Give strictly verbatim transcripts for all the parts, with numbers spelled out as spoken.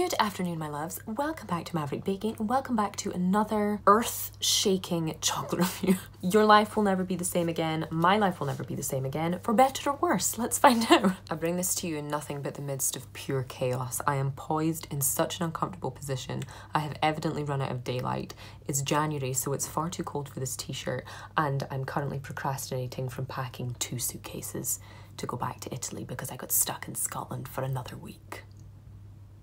Good afternoon, my loves. Welcome back to Maverick Baking. Welcome back to another earth-shaking chocolate review. Your life will never be the same again. My life will never be the same again, for better or worse. Let's find out. I bring this to you in nothing but the midst of pure chaos. I am poised in such an uncomfortable position. I have evidently run out of daylight. It's January, so it's far too cold for this t-shirt, and I'm currently procrastinating from packing two suitcases to go back to Italy because I got stuck in Scotland for another week.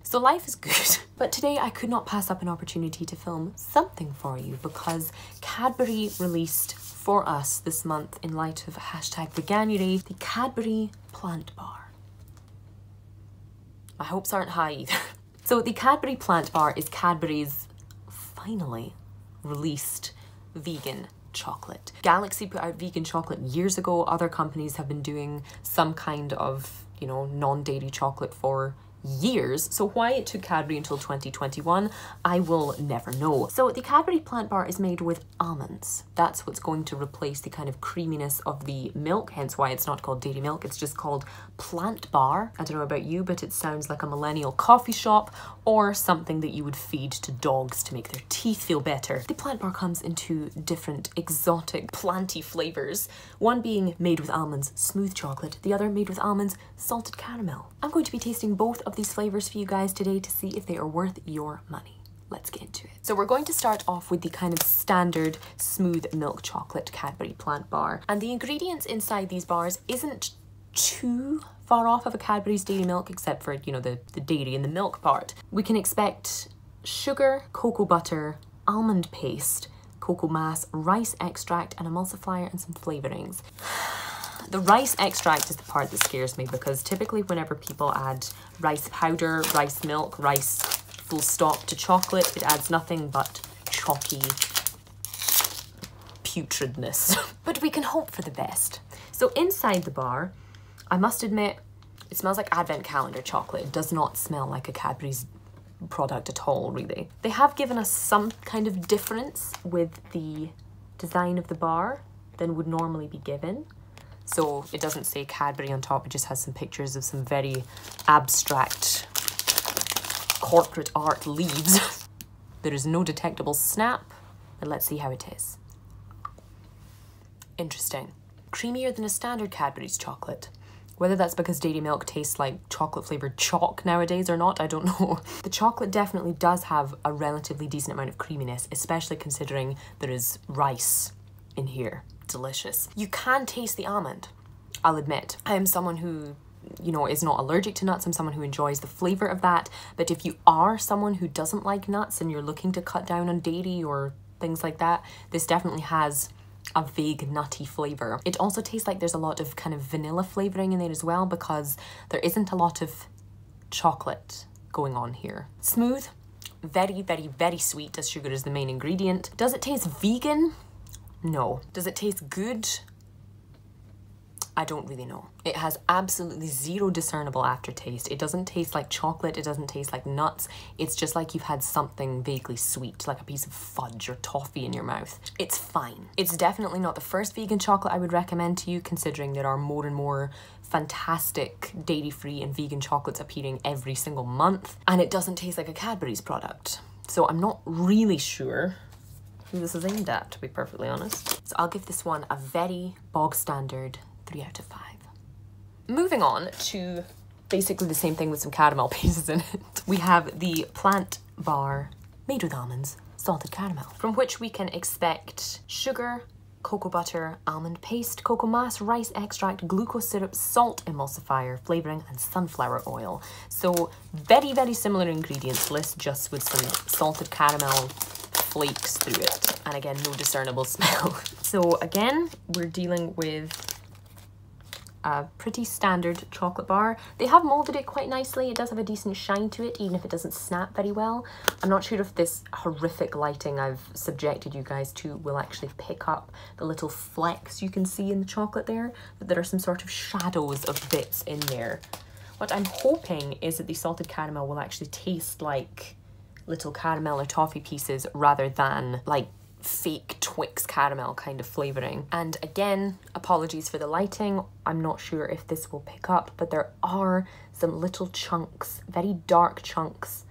So life is good, but today I could not pass up an opportunity to film something for you because Cadbury released for us this month, in light of hashtag Veganuary, the Cadbury plant bar. My hopes aren't high either. So the Cadbury plant bar is Cadbury's finally released vegan chocolate. Galaxy put out vegan chocolate years ago. Other companies have been doing some kind of, you know, non-dairy chocolate for years, so why it took Cadbury until twenty twenty-one, I will never know. So the Cadbury plant bar is made with almonds. That's what's going to replace the kind of creaminess of the milk, hence why it's not called dairy milk, it's just called plant bar. I don't know about you, but it sounds like a millennial coffee shop or something that you would feed to dogs to make their teeth feel better. The plant bar comes in two different exotic planty flavours, one being made with almonds, smooth chocolate, the other made with almonds, salted caramel. I'm going to be tasting both of these flavors for you guys today to see if they are worth your money. Let's get into it. So we're going to start off with the kind of standard smooth milk chocolate Cadbury plant bar, and the ingredients inside these bars isn't too far off of a Cadbury's dairy milk, except for, you know, the, the dairy and the milk part. We can expect sugar, cocoa butter, almond paste, cocoa mass, rice extract, an emulsifier and some flavorings. The rice extract is the part that scares me, because typically whenever people add rice powder, rice milk, rice full stop to chocolate, it adds nothing but chalky putridness. But we can hope for the best. So inside the bar, I must admit, it smells like advent calendar chocolate. It does not smell like a Cadbury's product at all, really. They have given us some kind of difference with the design of the bar than would normally be given. So it doesn't say Cadbury on top, it just has some pictures of some very abstract corporate art leaves. There is no detectable snap, but let's see how it is. Interesting. Creamier than a standard Cadbury's chocolate. Whether that's because dairy milk tastes like chocolate flavoured chalk nowadays or not, I don't know. The chocolate definitely does have a relatively decent amount of creaminess, especially considering there is rice in here. Delicious. You can taste the almond, I'll admit. I am someone who, you know, is not allergic to nuts. I'm someone who enjoys the flavour of that. But if you are someone who doesn't like nuts and you're looking to cut down on dairy or things like that, this definitely has a vague nutty flavour. It also tastes like there's a lot of kind of vanilla flavouring in there as well, because there isn't a lot of chocolate going on here. Smooth, very, very, very sweet, as sugar is the main ingredient. Does it taste vegan? No. Does it taste good? I don't really know. It has absolutely zero discernible aftertaste. It doesn't taste like chocolate, it doesn't taste like nuts. It's just like you've had something vaguely sweet, like a piece of fudge or toffee in your mouth. It's fine. It's definitely not the first vegan chocolate I would recommend to you, considering there are more and more fantastic dairy-free and vegan chocolates appearing every single month, and it doesn't taste like a Cadbury's product. So I'm not really sure this is aimed at, to be perfectly honest. So I'll give this one a very bog standard three out of five. Moving on to basically the same thing with some caramel pieces in it. We have the plant bar made with almonds, salted caramel, from which we can expect sugar, cocoa butter, almond paste, cocoa mass, rice extract, glucose syrup, salt emulsifier, flavouring and sunflower oil. So very, very similar ingredients list, just with some salted caramel flakes through it, and again, no discernible smell. So again, we're dealing with a pretty standard chocolate bar. They have moulded it quite nicely. It does have a decent shine to it, even if it doesn't snap very well. I'm not sure if this horrific lighting I've subjected you guys to will actually pick up the little flecks you can see in the chocolate there, but there are some sort of shadows of bits in there. What I'm hoping is that the salted caramel will actually taste like little caramel or toffee pieces rather than like fake Twix caramel kind of flavouring. And again, apologies for the lighting. I'm not sure if this will pick up, but there are some little chunks, very dark chunks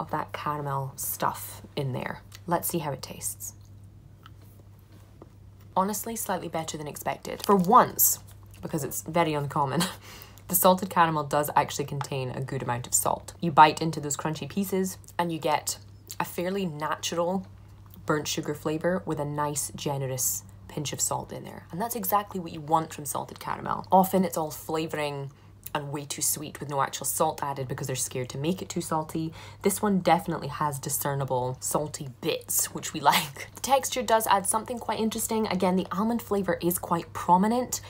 of that caramel stuff in there. Let's see how it tastes. Honestly, slightly better than expected. For once, because it's very uncommon, the salted caramel does actually contain a good amount of salt. You bite into those crunchy pieces and you get a fairly natural burnt sugar flavor with a nice, generous pinch of salt in there. And that's exactly what you want from salted caramel. Often it's all flavoring and way too sweet with no actual salt added because they're scared to make it too salty. This one definitely has discernible salty bits, which we like. The texture does add something quite interesting. Again, the almond flavor is quite prominent.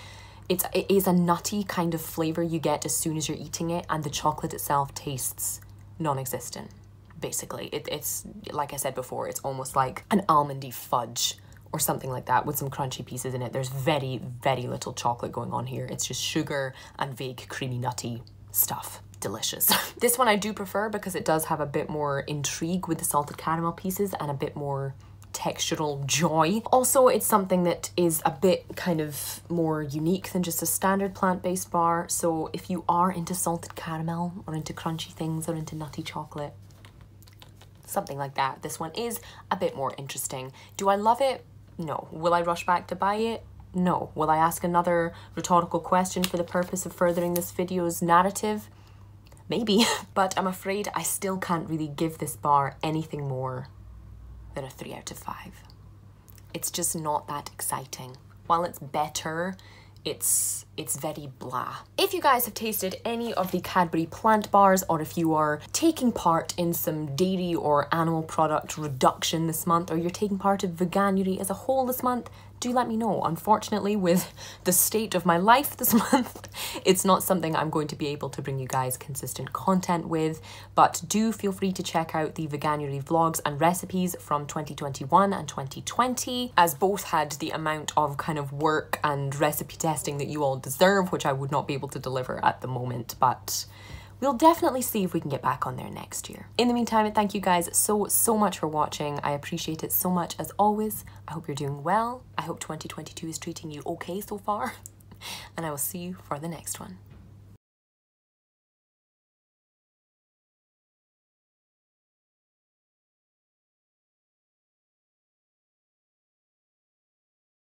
It's, it is a nutty kind of flavor you get as soon as you're eating it, and the chocolate itself tastes non-existent, basically. It, it's, like I said before, it's almost like an almondy fudge or something like that with some crunchy pieces in it. There's very, very little chocolate going on here. It's just sugar and vague, creamy, nutty stuff. Delicious. This one I do prefer because it does have a bit more intrigue with the salted caramel pieces and a bit more textural joy. Also, it's something that is a bit kind of more unique than just a standard plant-based bar. So if you are into salted caramel or into crunchy things or into nutty chocolate, something like that, this one is a bit more interesting. Do I love it? No. Will I rush back to buy it? No. Will I ask another rhetorical question for the purpose of furthering this video's narrative? Maybe. But I'm afraid I still can't really give this bar anything more than a three out of five. It's just not that exciting. While it's better, it's it's very blah. If you guys have tasted any of the Cadbury plant bars, or if you are taking part in some dairy or animal product reduction this month, or you're taking part of Veganuary as a whole this month, do let me know. Unfortunately, with the state of my life this month, it's not something I'm going to be able to bring you guys consistent content with, but do feel free to check out the Veganuary vlogs and recipes from twenty twenty-one and twenty twenty, as both had the amount of kind of work and recipe testing that you all deserve, which I would not be able to deliver at the moment, but we'll definitely see if we can get back on there next year. In the meantime, thank you guys so, so much for watching. I appreciate it so much as always. I hope you're doing well. I hope twenty twenty-two is treating you okay so far. And I will see you for the next one.